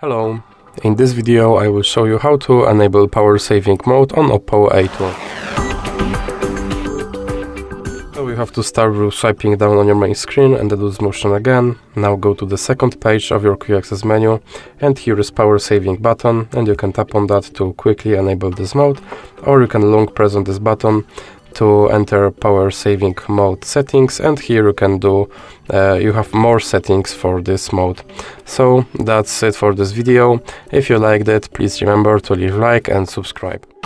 Hello, in this video I will show you how to enable power saving mode on OPPO A2. So you have to start with swiping down on your main screen and do this motion again. Now go to the second page of your Quick Access menu and here is power saving button and you can tap on that to quickly enable this mode, or you can long press on this button to enter power saving mode settings, and here you can do you have more settings for this mode. So that's it for this video. If you liked it, please remember to leave a like and subscribe.